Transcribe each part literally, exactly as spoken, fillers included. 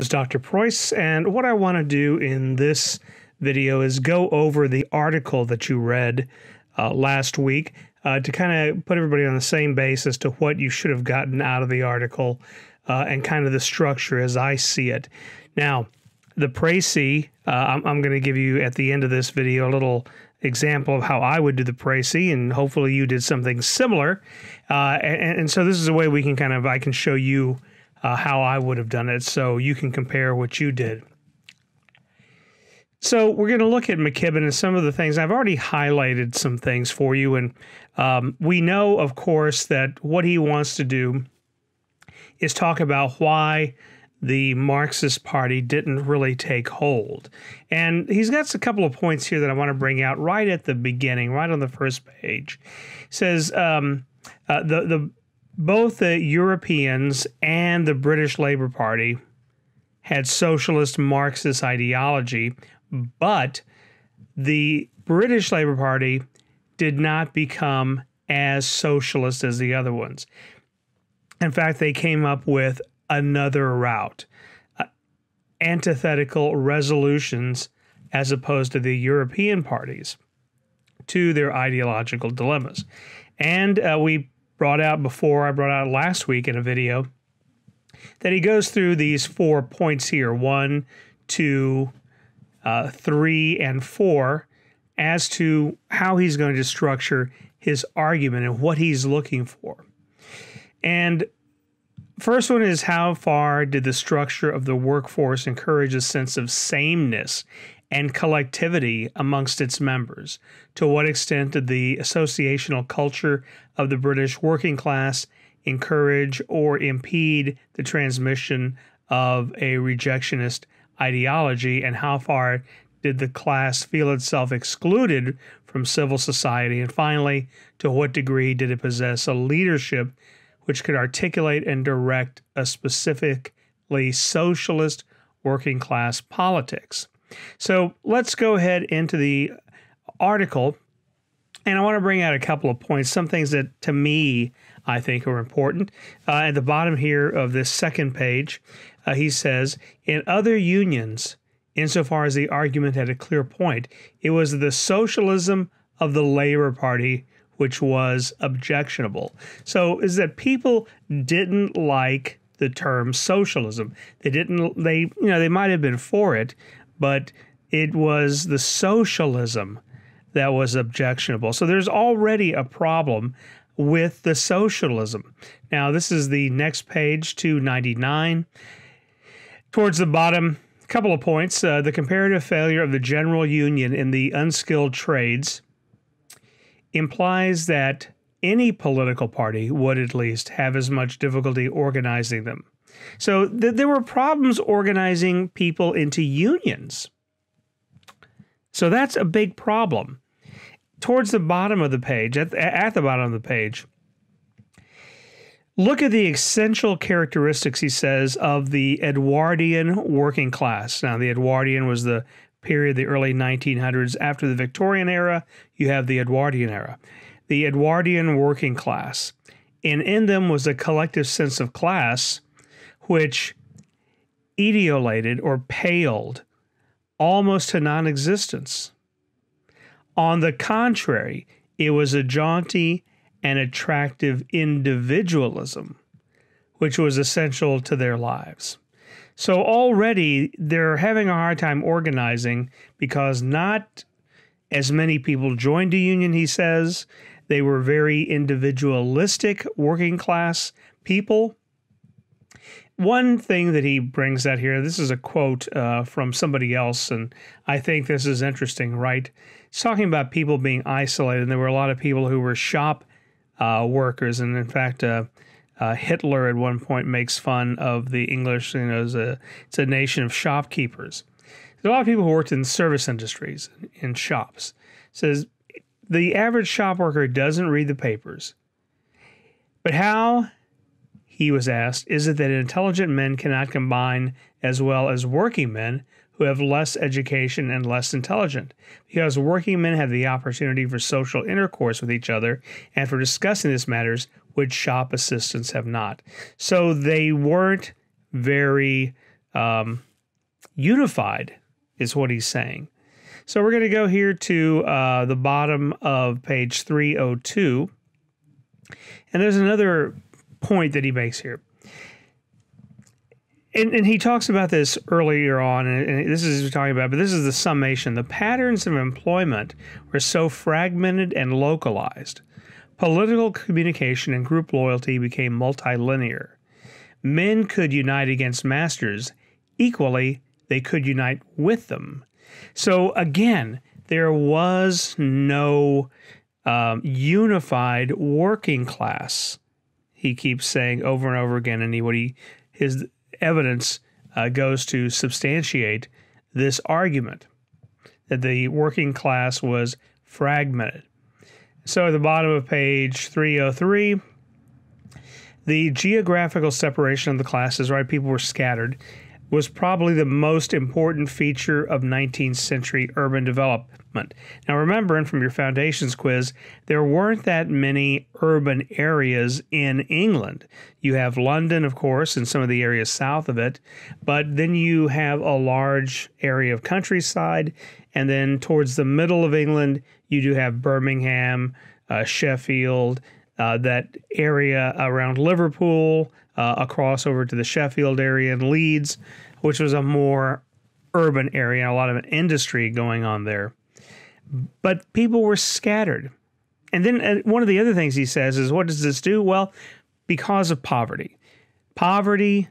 This is Doctor Preuss, and what I want to do in this video is go over the article that you read uh, last week uh, to kind of put everybody on the same base as to what you should have gotten out of the article uh, and kind of the structure as I see it. Now, the précis, uh, I'm, I'm going to give you at the end of this video a little example of how I would do the précis, and hopefully you did something similar. Uh, and, and so this is a way we can kind of, I can show you uh, how I would have done it so you can compare what you did. So we're going to look at MacKibbin and some of the things. I've already highlighted some things for you, and um, we know, of course, that what he wants to do is talk about why the Marxist Party didn't really take hold. And he's got a couple of points here that I want to bring out right at the beginning, right on the first page. He says um, uh, the, the, both the Europeans and the British Labour Party had socialist Marxist ideology, but the British Labour Party did not become as socialist as the other ones. In fact, they came up with another route, uh, antithetical resolutions as opposed to the European parties to their ideological dilemmas. And uh, we brought out before, I brought out last week in a video, that he goes through these four points here, one, two, uh, three, and four, as to how he's going to structure his argument and what he's looking for. And first one is, how far did the structure of the workforce encourage a sense of sameness and collectivity amongst its members? To what extent did the associational culture of the British working class encourage or impede the transmission of a rejectionist ideology, and how far did the class feel itself excluded from civil society? And finally, to what degree did it possess a leadership which could articulate and direct a specifically socialist working class politics? So let's go ahead into the article, and I want to bring out a couple of points, some things that to me I think are important. Uh, at the bottom here of this second page, uh, he says, in other unions, insofar as the argument had a clear point, it was the socialism of the Labour Party which was objectionable. So is that people didn't like the term socialism. They didn't, they, you know, they might have been for it, but it was the socialism that was objectionable. So there's already a problem with the socialism. Now, this is the next page, two ninety-nine. Towards the bottom, a couple of points. Uh, the comparative failure of the general union in the unskilled trades implies that any political party would at least have as much difficulty organizing them. So th there were problems organizing people into unions. So that's a big problem. Towards the bottom of the page, at, at the bottom of the page, look at the essential characteristics, he says, of the Edwardian working class. Now, the Edwardian was the period, the early nineteen hundreds. After the Victorian era, you have the Edwardian era. The Edwardian working class, and in them was a collective sense of class which etiolated or paled almost to non-existence. On the contrary, it was a jaunty and attractive individualism which was essential to their lives. So already they're having a hard time organizing because not as many people joined a union, he says. They were very individualistic working class people. One thing that he brings out here, this is a quote uh, from somebody else, and I think this is interesting, right? He's talking about people being isolated, and there were a lot of people who were shop uh, workers, and in fact, uh, Uh, Hitler at one point makes fun of the English, you know, as a, it's a nation of shopkeepers. There's a lot of people who worked in service industries, in shops. It says, the average shop worker doesn't read the papers. But how, he was asked, is it that intelligent men cannot combine as well as working men who have less education and less intelligent? Because working men have the opportunity for social intercourse with each other and for discussing these matters, which shop assistants have not. So they weren't very um, unified is what he's saying. So we're going to go here to uh, the bottom of page three oh two. And there's another point that he makes here. And, and he talks about this earlier on, and this is what we're talking about, but this is the summation. The patterns of employment were so fragmented and localized. Political communication and group loyalty became multilinear. Men could unite against masters. Equally, they could unite with them. So again, there was no um, unified working class. He keeps saying over and over again, and he, what he, his evidence uh, goes to substantiate this argument that the working class was fragmented. So at the bottom of page three oh three, the geographical separation of the classes, right, people were scattered, was probably the most important feature of nineteenth century urban development. Now remembering from your foundations quiz, there weren't that many urban areas in England. You have London, of course, and some of the areas south of it, but then you have a large area of countryside, and then towards the middle of England, you do have Birmingham, uh, Sheffield, uh, that area around Liverpool, Uh, across over to the Sheffield area and Leeds, which was a more urban area, and a lot of industry going on there. But people were scattered. And then uh, one of the other things he says is, what does this do? Well, because of poverty. Poverty,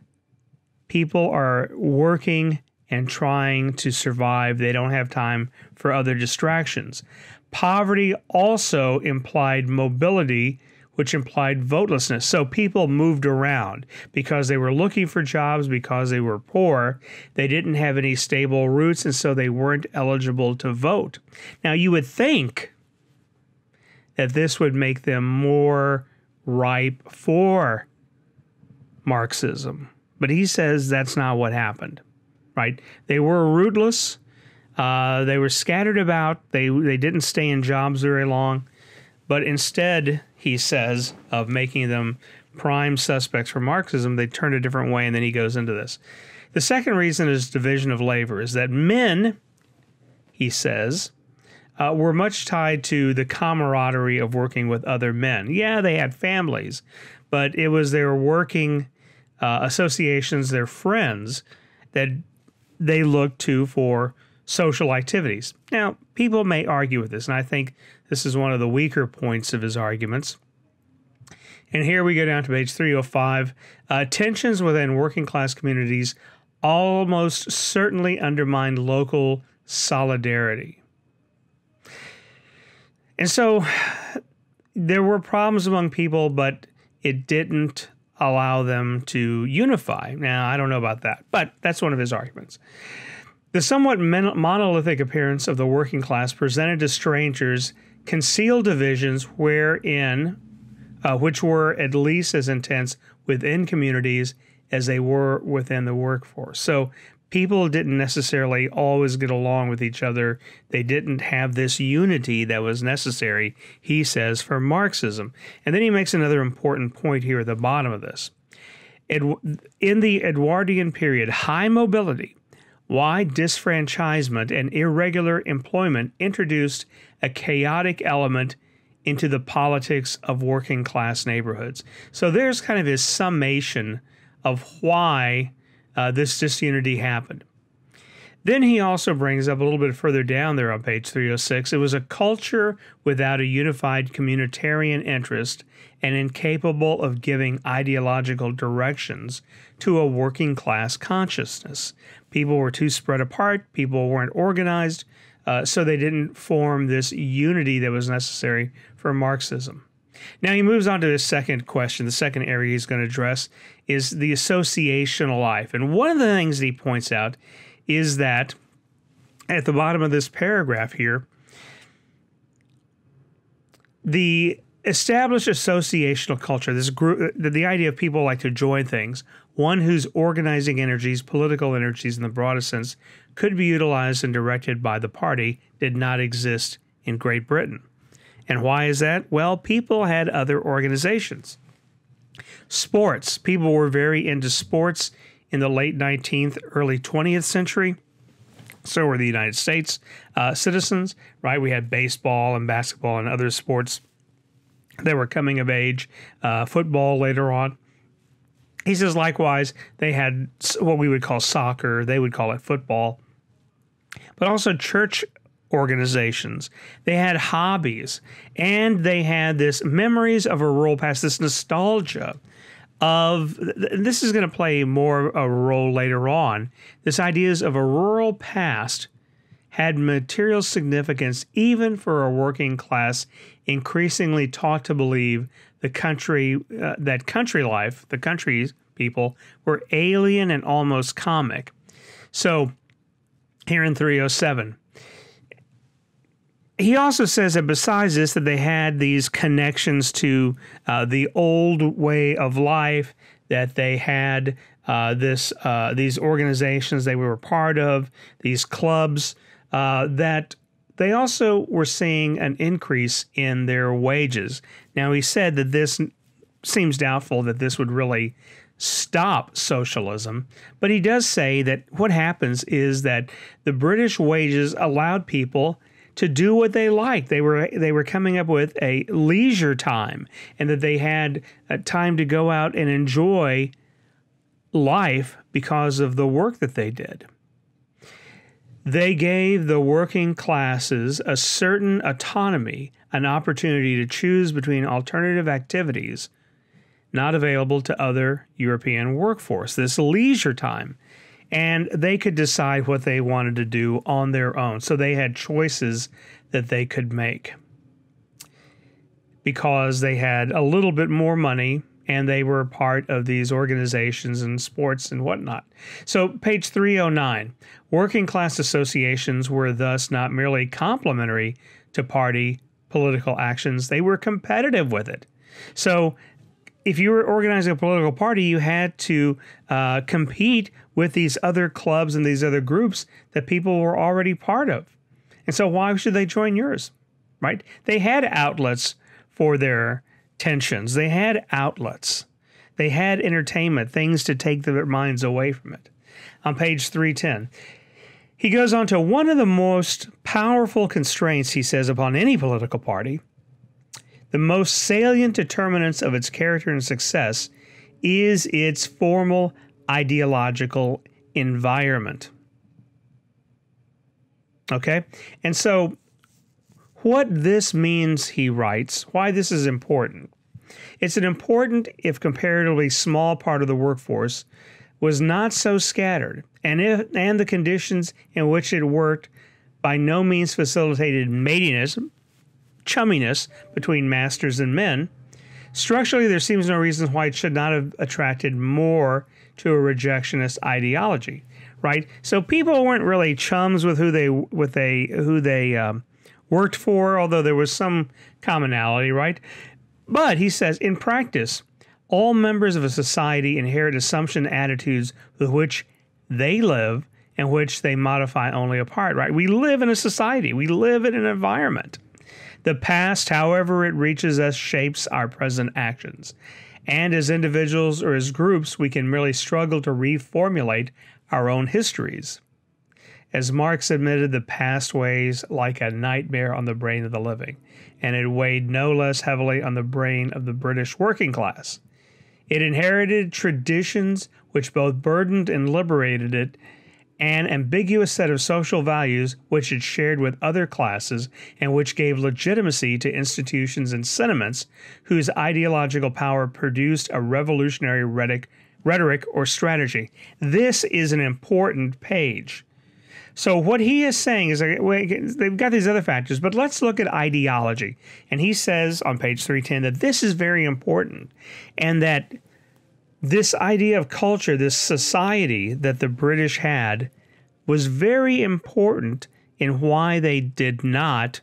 people are working and trying to survive. They don't have time for other distractions. Poverty also implied mobility, which implied votelessness. So people moved around because they were looking for jobs, because they were poor. They didn't have any stable roots, and so they weren't eligible to vote. Now, you would think that this would make them more ripe for Marxism. But he says that's not what happened, right? They were rootless. Uh, they were scattered about. They, they didn't stay in jobs very long. But instead, he says, of making them prime suspects for Marxism, they turned a different way, and then he goes into this. The second reason is division of labor, is that men, he says, uh, were much tied to the camaraderie of working with other men. Yeah, they had families, but it was their working uh, associations, their friends, that they looked to for social activities. Now, people may argue with this, and I think this is one of the weaker points of his arguments. And here we go down to page three oh five. Uh, tensions within working class communities almost certainly undermine local solidarity. And so there were problems among people, but it didn't allow them to unify. Now, I don't know about that, but that's one of his arguments. The somewhat monolithic appearance of the working class presented to strangers concealed divisions wherein, uh, which were at least as intense within communities as they were within the workforce. So people didn't necessarily always get along with each other. They didn't have this unity that was necessary, he says, for Marxism. And then he makes another important point here at the bottom of this. In the Edwardian period, high mobility, wide disfranchisement, and irregular employment introduced a chaotic element into the politics of working class neighborhoods. So there's kind of his summation of why uh, this disunity happened. Then he also brings up a little bit further down there on page three oh six, it was a culture without a unified communitarian interest and incapable of giving ideological directions to a working class consciousness. People were too spread apart, people weren't organized, uh, so they didn't form this unity that was necessary for Marxism. Now he moves on to his second question. The second area he's going to address is the associational life. And one of the things that he points out is that at the bottom of this paragraph here, the established associational culture, this group, the idea of people like to join things, one whose organizing energies, political energies in the broadest sense, could be utilized and directed by the party, did not exist in Great Britain. And why is that? Well, people had other organizations. Sports. People were very into sports in the late nineteenth, early twentieth century. So were the United States uh, citizens, right? We had baseball and basketball and other sports that were coming of age, uh, football later on. He says, likewise, they had what we would call soccer. They would call it football. But also church organizations. They had hobbies, and they had this memories of a rural past, this nostalgia of, this is going to play more a role later on, this ideas of a rural past had material significance even for a working class increasingly taught to believe the country, uh, that country life, the country's people, were alien and almost comic. So here in three oh seven, he also says that besides this, that they had these connections to uh, the old way of life, that they had uh, this uh, these organizations they were part of, these clubs, uh, that they also were seeing an increase in their wages. Now, he said that this seems doubtful that this would really stop socialism, but he does say that what happens is that the British wages allowed people to do what they liked. They were they were coming up with a leisure time, and that they had a time to go out and enjoy life because of the work that they did. They gave the working classes a certain autonomy, an opportunity to choose between alternative activities not available to other European workforce, this leisure time. And they could decide what they wanted to do on their own. So they had choices that they could make because they had a little bit more money and they were part of these organizations and sports and whatnot. So page three oh nine, working class associations were thus not merely complementary to party political actions, they were competitive with it. So if you were organizing a political party, you had to uh, compete with these other clubs and these other groups that people were already part of. And so why should they join yours, right? They had outlets for their tensions. They had outlets. They had entertainment, things to take their minds away from it. On page three ten, he goes on to one of the most powerful constraints, he says, upon any political party. The most salient determinants of its character and success is its formal ideological environment. Okay? And so what this means, he writes, why this is important. It's an important, if comparatively small, part of the workforce was not so scattered, and, if, and the conditions in which it worked by no means facilitated matiness, chumminess between masters and men. Structurally, there seems no reason why it should not have attracted more to a rejectionist ideology, right? So people weren't really chums with who they with they who they um, worked for, although there was some commonality, right? But he says, in practice, all members of a society inherit assumption attitudes with which they live and which they modify only a part, right? We live in a society. We live in an environment. The past, however it reaches us, shapes our present actions. And as individuals or as groups, we can merely struggle to reformulate our own histories. As Marx admitted, the past weighs like a nightmare on the brain of the living, and it weighed no less heavily on the brain of the British working class. It inherited traditions which both burdened and liberated it, an ambiguous set of social values which it shared with other classes and which gave legitimacy to institutions and sentiments whose ideological power produced a revolutionary rhetoric or strategy. This is an important page. So what he is saying is they've got these other factors, but let's look at ideology. And he says on page three ten that this is very important and that this idea of culture, this society that the British had, was very important in why they did not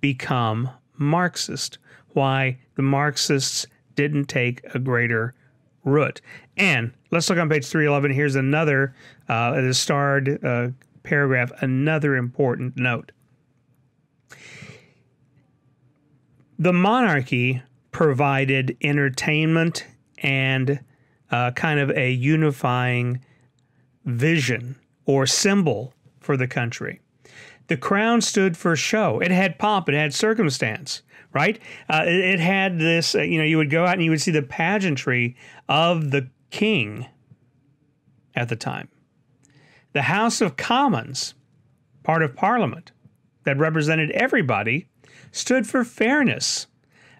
become Marxist, why the Marxists didn't take a greater root. And let's look on page three eleven. Here's another, uh, the starred uh, paragraph, another important note. The monarchy provided entertainment and uh, kind of a unifying vision or symbol for the country. The crown stood for show. It had pomp. It had circumstance, right? Uh, it, it had this, uh, you know, you would go out and you would see the pageantry of the king at the time. The House of Commons, part of Parliament, that represented everybody, stood for fairness,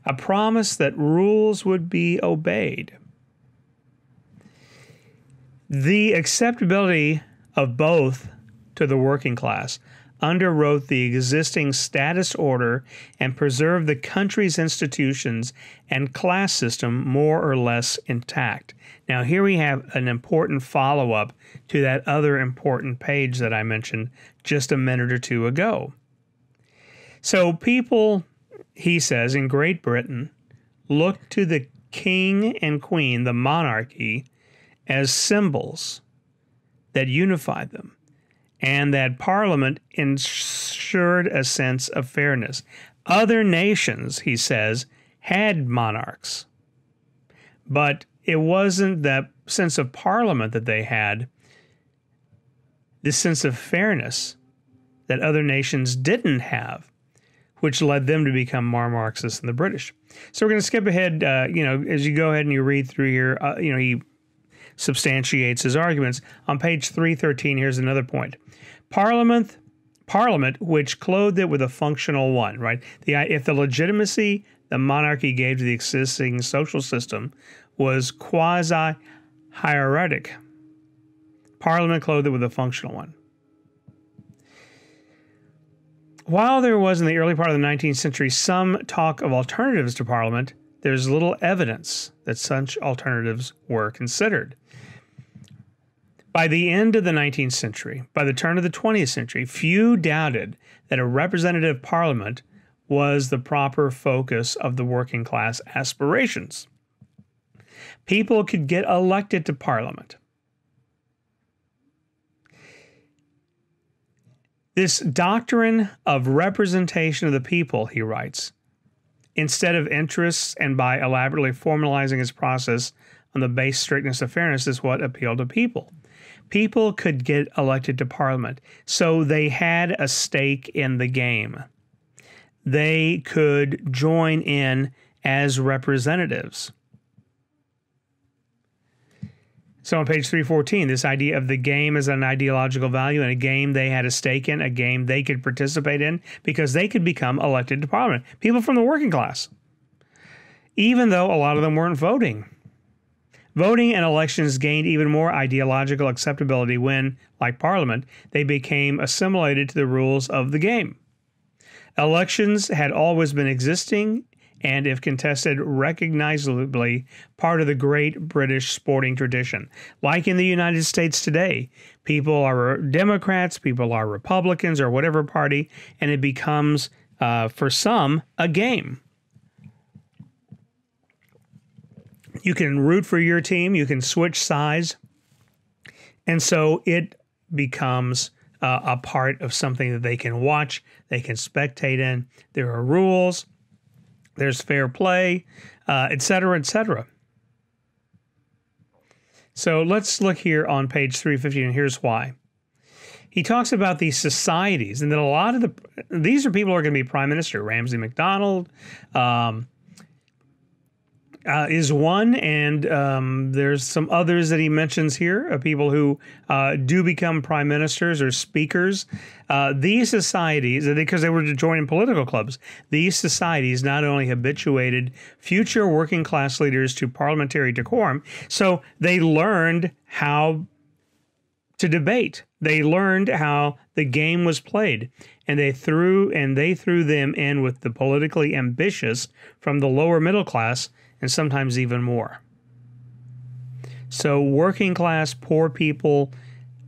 a promise that rules would be obeyed. The acceptability of both to the working class underwrote the existing status order and preserved the country's institutions and class system more or less intact. Now, here we have an important follow-up to that other important page that I mentioned just a minute or two ago. So people, he says, in Great Britain looked to the king and queen, the monarchy, as symbols that unified them, and that Parliament ensured a sense of fairness. Other nations, he says, had monarchs, but it wasn't that sense of Parliament that they had, this sense of fairness that other nations didn't have, which led them to become more Marxist than the British. So we're going to skip ahead, uh, you know, as you go ahead and you read through here, uh, you know, he substantiates his arguments. On page three thirteen, here's another point. Parliament, Parliament, which clothed it with a functional one, right? The, if the legitimacy the monarchy gave to the existing social system was quasi-hierarchic, Parliament clothed it with a functional one. While there was in the early part of the nineteenth century some talk of alternatives to Parliament, there's little evidence that such alternatives were considered. By the end of the nineteenth century, by the turn of the twentieth century, few doubted that a representative parliament was the proper focus of the working class aspirations. People could get elected to parliament. This doctrine of representation of the people, he writes, instead of interests, and by elaborately formalizing his process on the base strictness of fairness, is what appealed to people. People could get elected to Parliament, so they had a stake in the game. They could join in as representatives. So on page three fourteen, this idea of the game as an ideological value, and a game they had a stake in, a game they could participate in because they could become elected to Parliament. People from the working class, even though a lot of them weren't voting. Voting and elections gained even more ideological acceptability when, like Parliament, they became assimilated to the rules of the game. Elections had always been existing and, if contested, recognizably part of the great British sporting tradition. Like in the United States today, people are Democrats, people are Republicans, or whatever party, and it becomes, uh, for some, a game. You can root for your team, you can switch sides, and so it becomes uh, a part of something that they can watch, they can spectate in. There are rules. There's fair play, uh, et cetera, et cetera. So let's look here on page three fifteen, and here's why. He talks about these societies, and then a lot of the these are people who are going to be prime minister. Ramsay MacDonald um, uh, is one, and um, there's some others that he mentions here, uh, people who uh, do become prime ministers or speakers. Uh, these societies, because they were joining political clubs, these societies not only habituated future working class leaders to parliamentary decorum, so they learned how to debate. They learned how the game was played, and they threw and they threw them in with the politically ambitious from the lower middle class, and sometimes even more. So working class, poor people,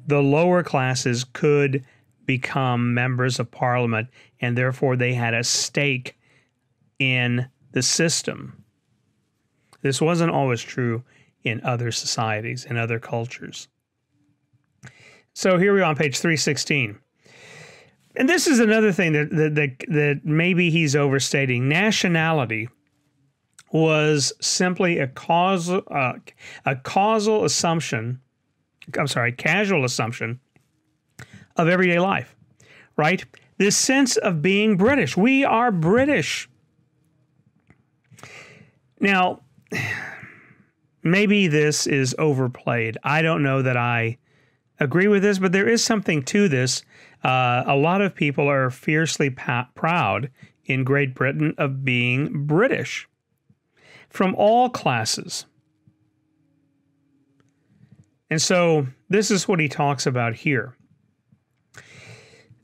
the lower classes could become members of Parliament, and therefore they had a stake in the system. This wasn't always true in other societies and other cultures. So here we are on page three sixteen. And this is another thing that, that, that, that maybe he's overstating. Nationality was simply a causal, uh, a causal assumption, I'm sorry, casual assumption of everyday life, right? This sense of being British. We are British. Now, maybe this is overplayed. I don't know that I agree with this, but there is something to this. Uh, a lot of people are fiercely proud in Great Britain of being British from all classes. And so this is what he talks about here.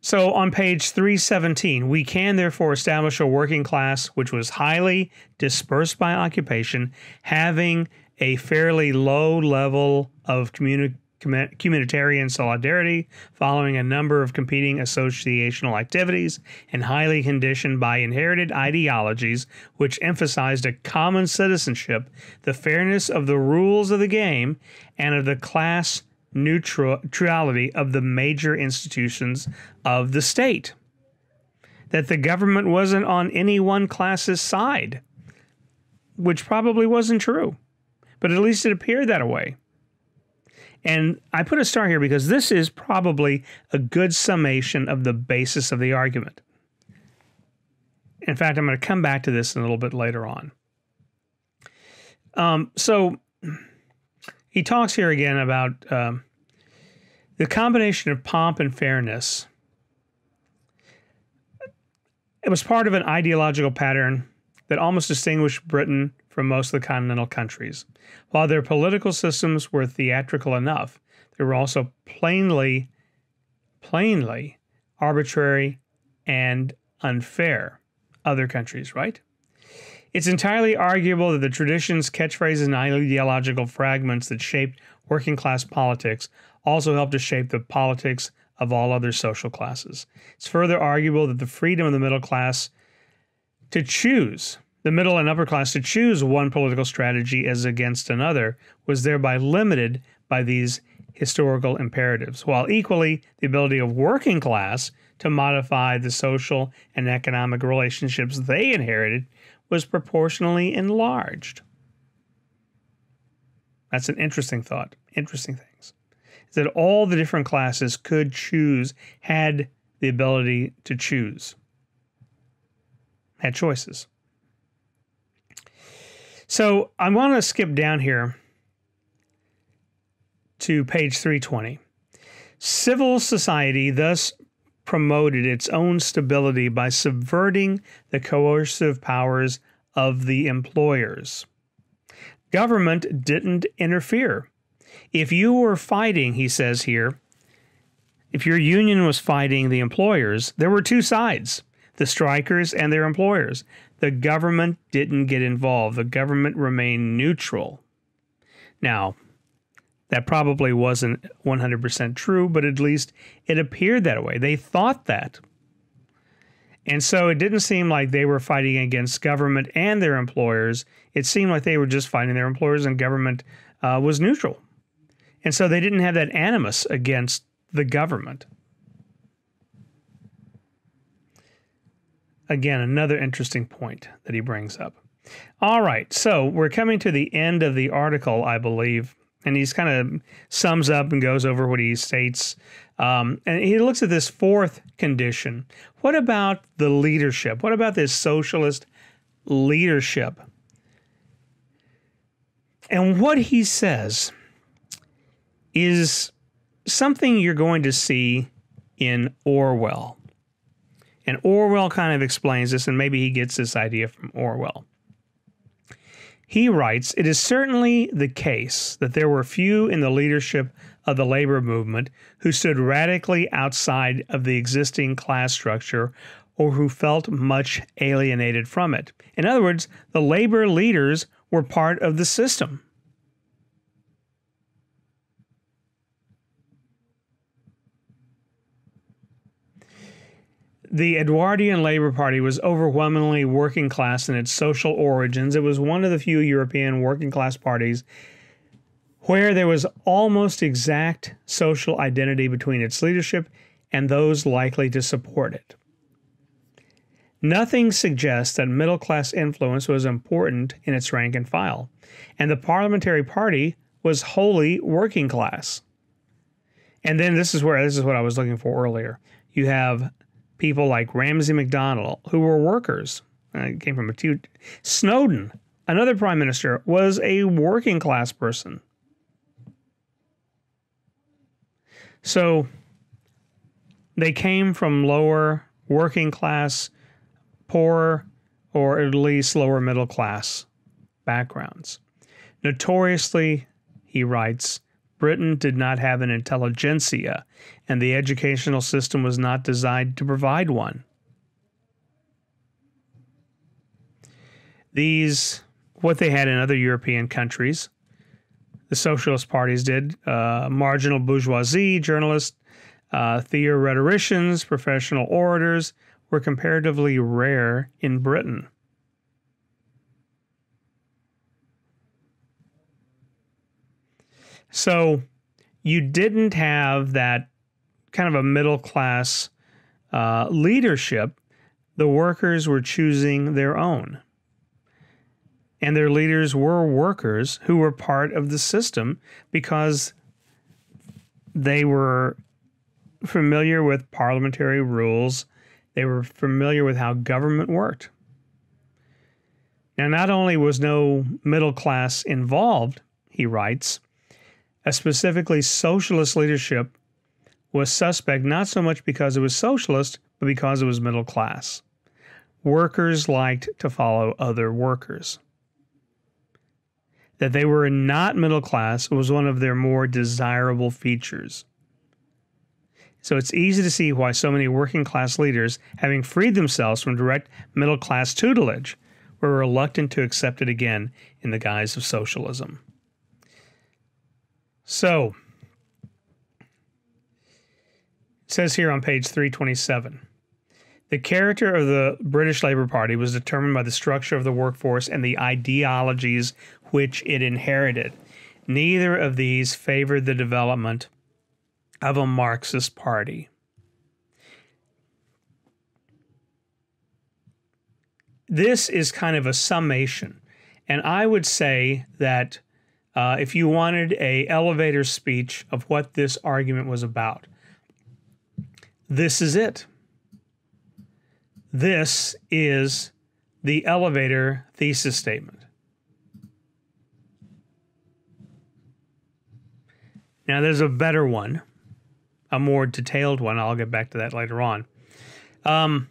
So on page three seventeen, we can therefore establish a working class which was highly dispersed by occupation, having a fairly low level of communi communitarian solidarity, following a number of competing associational activities, and highly conditioned by inherited ideologies which emphasized a common citizenship, the fairness of the rules of the game, and of the class neutrality of the major institutions of the state, that the government wasn't on any one class's side, which probably wasn't true, but at least it appeared that way. And I put a star here because this is probably a good summation of the basis of the argument. In fact, I'm going to come back to this a little bit later on. Um, so... He talks here again about um, the combination of pomp and fairness. It was part of an ideological pattern that almost distinguished Britain from most of the continental countries. While their political systems were theatrical enough, they were also plainly, plainly arbitrary and unfair. Other countries, right? It's entirely arguable that the traditions, catchphrases, and ideological fragments that shaped working-class politics also helped to shape the politics of all other social classes. It's further arguable that the freedom of the middle class to choose, the middle and upper class to choose one political strategy as against another, was thereby limited by these historical imperatives, while equally the ability of working class to modify the social and economic relationships they inherited was proportionally enlarged. That's an interesting thought. Interesting things. Is that all the different classes could choose, had the ability to choose, had choices. So I want to skip down here to page three twenty. Civil society thus promoted its own stability by subverting the coercive powers of the employers. Government didn't interfere. If you were fighting, he says here, if your union was fighting the employers, there were two sides, the strikers and their employers. The government didn't get involved. The government remained neutral. Now, that probably wasn't one hundred percent true, but at least it appeared that way. They thought that. And so it didn't seem like they were fighting against government and their employers. It seemed like they were just fighting their employers, and government uh, was neutral. And so they didn't have that animus against the government. Again, another interesting point that he brings up. All right, so we're coming to the end of the article, I believe. And he's kind of sums up and goes over what he states. Um, and he looks at this fourth condition. What about the leadership? What about this socialist leadership? And what he says is something you're going to see in Orwell. And Orwell kind of explains this, and maybe he gets this idea from Orwell. He writes, "It is certainly the case that there were few in the leadership of the labor movement who stood radically outside of the existing class structure or who felt much alienated from it." In other words, the labor leaders were part of the system. The Edwardian Labour Party was overwhelmingly working class in its social origins. It was one of the few European working class parties where there was almost exact social identity between its leadership and those likely to support it. Nothing suggests that middle-class influence was important in its rank and file, and the parliamentary party was wholly working class. And then this is where, this is what I was looking for earlier. You have people like Ramsay MacDonald, who were workers. Uh, came from a two. Snowden, another prime minister, was a working class person. So they came from lower working class, poor, or at least lower middle class backgrounds. Notoriously, he writes, Britain did not have an intelligentsia, and the educational system was not designed to provide one. These, what they had in other European countries, the socialist parties did, uh, marginal bourgeoisie, journalists, uh, theoreticians, professional orators, were comparatively rare in Britain. So you didn't have that kind of a middle-class uh, leadership. The workers were choosing their own. And their leaders were workers who were part of the system because they were familiar with parliamentary rules. They were familiar with how government worked. Now, not only was no middle class involved, he writes, a specifically socialist leadership was suspect not so much because it was socialist, but because it was middle class. Workers liked to follow other workers. That they were not middle class was one of their more desirable features. So it's easy to see why so many working class leaders, having freed themselves from direct middle class tutelage, were reluctant to accept it again in the guise of socialism. So, it says here on page three twenty-seven, the character of the British Labour Party was determined by the structure of the workforce and the ideologies which it inherited. Neither of these favored the development of a Marxist party. This is kind of a summation, and I would say that uh, if you wanted an elevator speech of what this argument was about, this is it. This is the elevator thesis statement. Now there's a better one, a more detailed one. I'll get back to that later on. Um,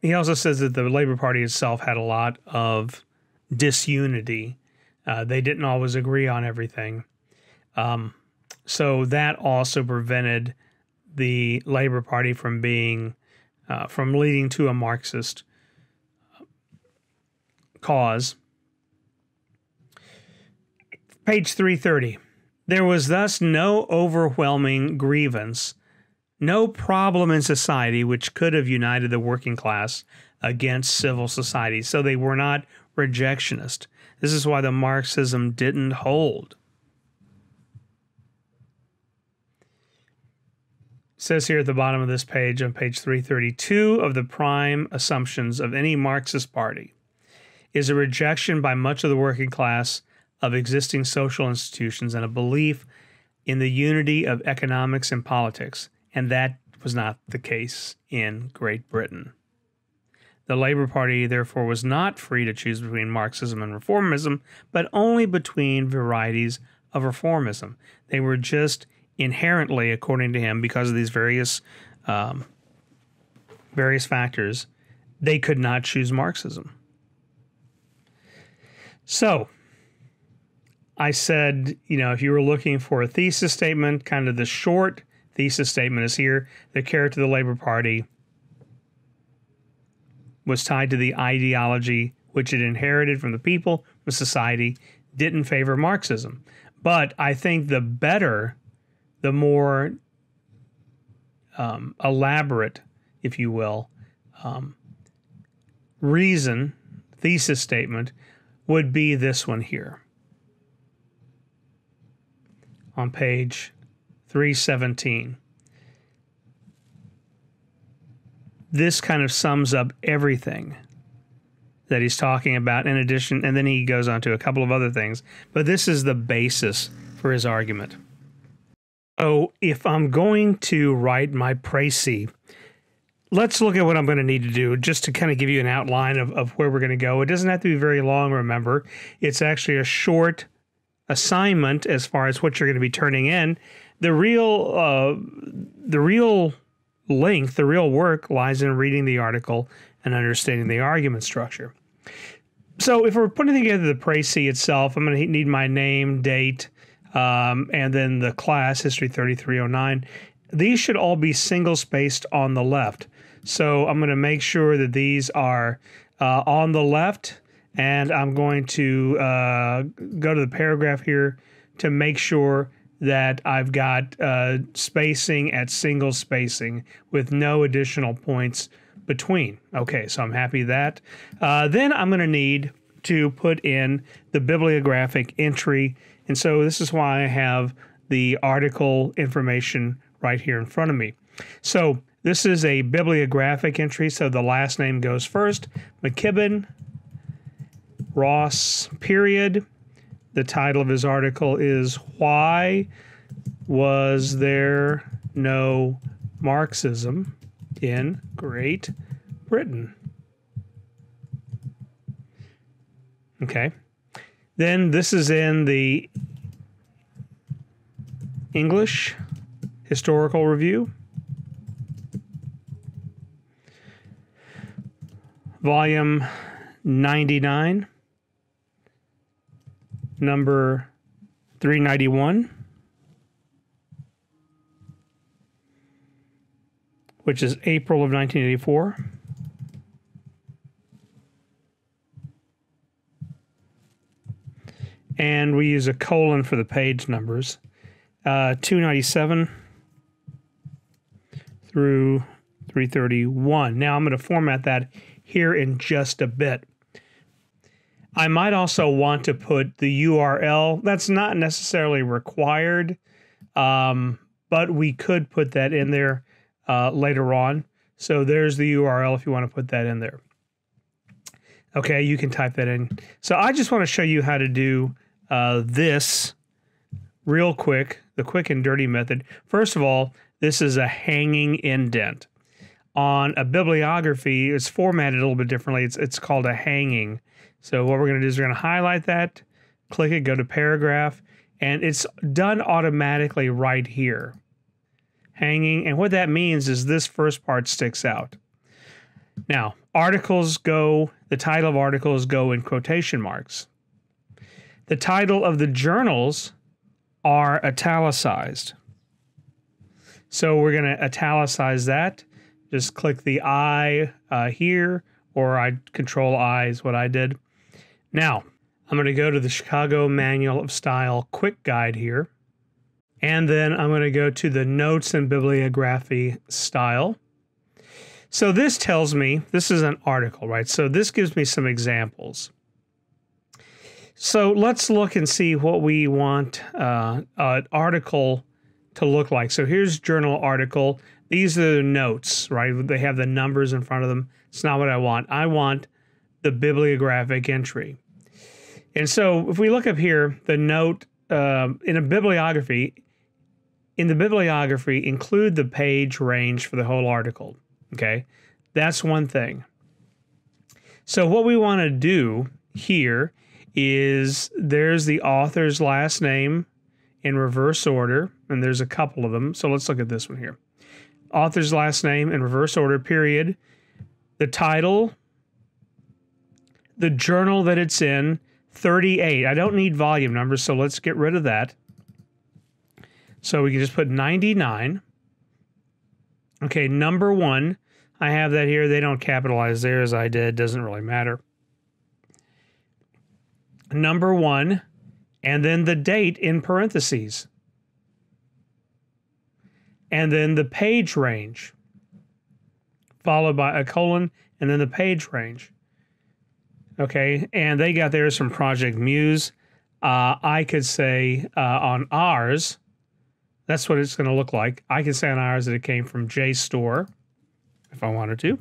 he also says that the Labour Party itself had a lot of disunity. Uh, they didn't always agree on everything. Um, so that also prevented the Labour Party from being, uh, from leading to a Marxist cause. Page three thirty, there was thus no overwhelming grievance, no problem in society which could have united the working class against civil society. So they were not rejectionist. This is why the Marxism didn't hold. It says here at the bottom of this page, on page three thirty-two, of the prime assumptions of any Marxist party is a rejection by much of the working class of existing social institutions and a belief in the unity of economics and politics, and that was not the case in Great Britain. The Labour Party, therefore, was not free to choose between Marxism and reformism, but only between varieties of reformism. They were just inherently, according to him, because of these various, um, various factors, they could not choose Marxism. So, I said, you know, if you were looking for a thesis statement, kind of the short thesis statement is here. The character of the Labour Party was tied to the ideology which it inherited from the people, from society, didn't favor Marxism. But I think the better, the more um, elaborate, if you will, um, reason, thesis statement would be this one here. On page three seventeen, this kind of sums up everything that he's talking about, in addition, and then he goes on to a couple of other things. But this is the basis for his argument. So if I'm going to write my précis, let's look at what I'm going to need to do just to kind of give you an outline of, of where we're going to go. It doesn't have to be very long, remember. It's actually a short assignment as far as what you're going to be turning in. The real, uh, the real length, the real work lies in reading the article and understanding the argument structure. So if we're putting together the précis itself, I'm going to need my name, date, um, and then the class, History thirty-three oh nine. These should all be single-spaced on the left. So I'm going to make sure that these are uh, on the left, and I'm going to uh, go to the paragraph here to make sure that I've got uh, spacing at single spacing with no additional points between. Okay, so I'm happy that. Uh, then I'm going to need to put in the bibliographic entry, and so this is why I have the article information right here in front of me. So this is a bibliographic entry, so the last name goes first. McKibbin, Ross, period. The title of his article is Why Was There No Marxism in Great Britain? Okay. Then this is in the English Historical Review, volume ninety-nine, number three ninety-one, which is April of nineteen eighty-four. And we use a colon for the page numbers, uh, two ninety-seven through three thirty-one. Now I'm going to format that here in just a bit. I might also want to put the U R L. That's not necessarily required, um, but we could put that in there uh, later on. So there's the U R L if you want to put that in there. Okay, you can type that in. So I just want to show you how to do uh, this real quick, the quick and dirty method. First of all, this is a hanging indent. On a bibliography, it's formatted a little bit differently. It's, it's called a hanging. So what we're going to do is we're going to highlight that, click it, go to paragraph, and it's done automatically right here. Hanging, and what that means is this first part sticks out. Now, articles go, the title of articles go in quotation marks. The title of the journals are italicized. So we're going to italicize that. Just click the I uh, here, or I control I is what I did. Now, I'm going to go to the Chicago Manual of Style quick guide here. And then I'm going to go to the notes and bibliography style. So this tells me, this is an article, right? So this gives me some examples. So let's look and see what we want uh, an article to look like. So here's journal article. These are the notes, right? They have the numbers in front of them. It's not what I want. I want the bibliographic entry. And so if we look up here, the note uh, in a bibliography, in the bibliography, include the page range for the whole article, okay? That's one thing. So what we want to do here is there's the author's last name in reverse order, and there's a couple of them. So let's look at this one here. Author's last name in reverse order, period. The title, the journal that it's in, thirty-eight. I don't need volume numbers, so let's get rid of that. So we can just put ninety-nine. Okay, number one. I have that here. They don't capitalize theirs. I did. Doesn't really matter. Number one, and then the date in parentheses. And then the page range, followed by a colon, and then the page range. Okay, and they got theirs from Project Muse. Uh, I could say uh, on ours, that's what it's going to look like. I can say on ours that it came from J STOR. if I wanted to.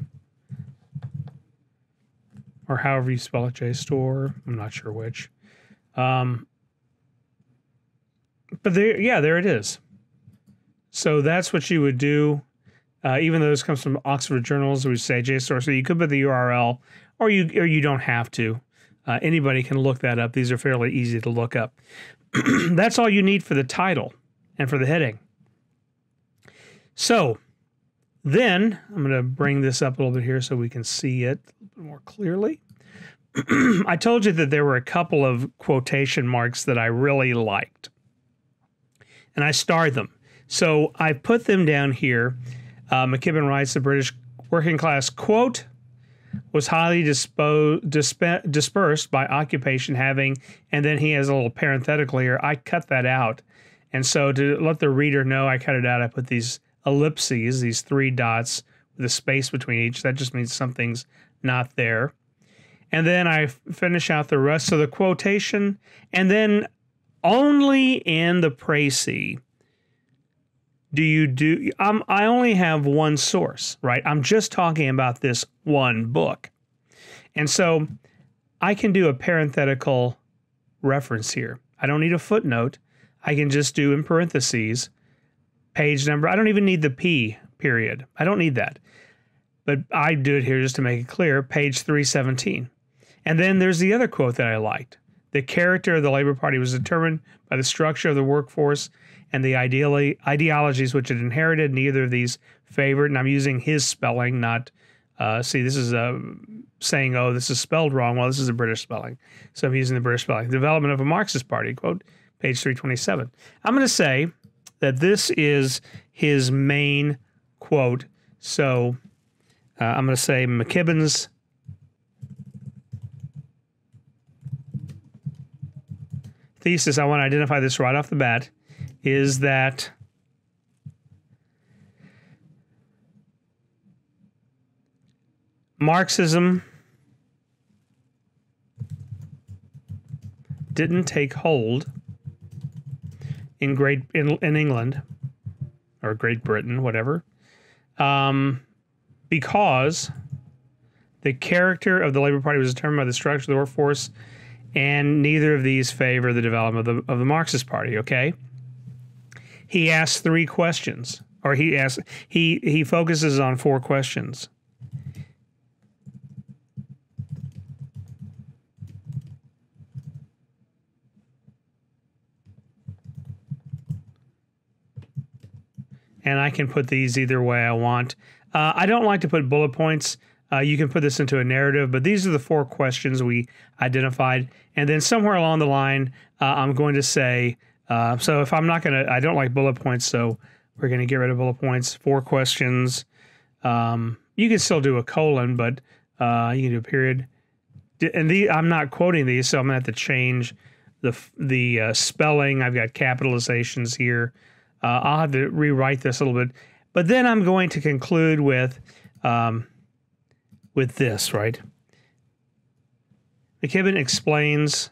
Or however you spell it, J STOR. I'm not sure which. Um, but there, yeah, there it is. So that's what you would do. Uh, even though this comes from Oxford Journals, we say J STOR. So you could put the U R L, or you or you don't have to. Uh, anybody can look that up. These are fairly easy to look up. That's all you need for the title and for the heading. So then I'm going to bring this up a little bit here so we can see it a little more clearly. I told you that there were a couple of quotation marks that I really liked, and I starred them. So I put them down here. Uh, McKibbin writes, the British working class, quote, was highly dispo disp dispersed by occupation having, and then he has a little parenthetical here. I cut that out. And so to let the reader know I cut it out, I put these ellipses, these three dots with a space between each. That just means something's not there. And then I finish out the rest of the quotation. And then only in the précis do you do... I'm, I only have one source, right? I'm just talking about this one book. And so I can do a parenthetical reference here. I don't need a footnote. I can just do in parentheses, page number. I don't even need the P period. I don't need that. But I do it here just to make it clear, page three seventeen. And then there's the other quote that I liked. The character of the Labour Party was determined by the structure of the workforce and the ideally, ideologies which it inherited. Neither of these favored, and I'm using his spelling, not, uh, see, this is a, saying, oh, this is spelled wrong. Well, this is a British spelling. So I'm using the British spelling. Development of a Marxist party, quote, page three twenty-seven. I'm going to say that this is his main quote. So uh, I'm going to say McKibbin's thesis, I want to identify this right off the bat, is that Marxism didn't take hold in Great in, in England or Great Britain, whatever, um, because the character of the Labour Party was determined by the structure of the workforce, and neither of these favor the development of the, of the Marxist Party. Okay, he asks three questions, or he asks he he focuses on four questions. And I can put these either way I want. Uh, I don't like to put bullet points. Uh, you can put this into a narrative, but these are the four questions we identified. And then somewhere along the line, uh, I'm going to say, uh, so if I'm not going to, I don't like bullet points, so we're going to get rid of bullet points, four questions. Um, you can still do a colon, but uh, you can do a period. And the, I'm not quoting these, so I'm going to have to change the, the uh, spelling. I've got capitalizations here. Uh, I'll have to rewrite this a little bit, but then I'm going to conclude with um, with this, right? McKibbin explains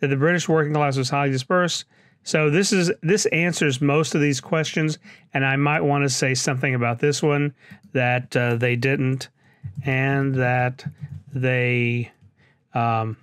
that the British working class was highly dispersed. So this is this answers most of these questions, and I might want to say something about this one, that uh, they didn't, and that they... Um,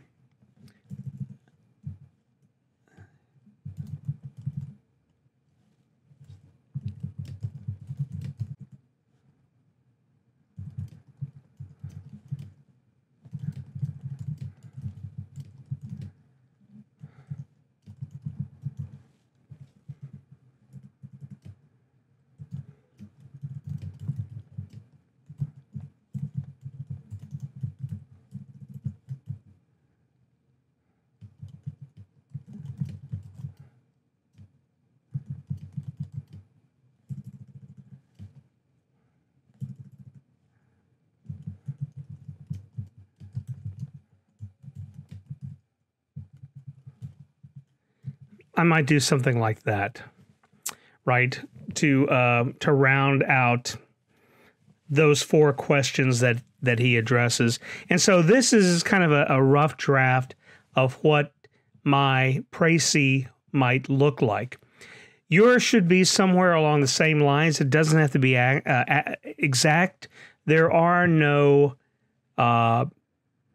I might do something like that, right, to uh, to round out those four questions that, that he addresses. And so this is kind of a, a rough draft of what my précis might look like. Yours should be somewhere along the same lines. It doesn't have to be a, uh, a, exact. There are no, uh,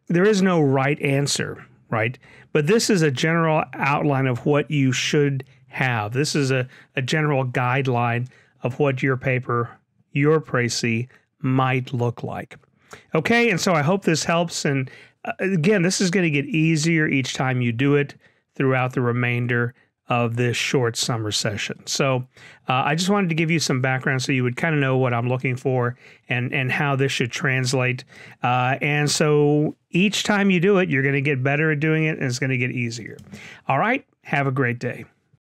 there is no right answer, right? But this is a general outline of what you should have. This is a, a general guideline of what your paper, your précis, might look like. Okay, and so I hope this helps. And uh, again, this is going to get easier each time you do it throughout the remainder of this short summer session. So uh, I just wanted to give you some background so you would kind of know what I'm looking for and, and how this should translate. Uh, and so each time you do it, you're going to get better at doing it, and it's going to get easier. All right, have a great day.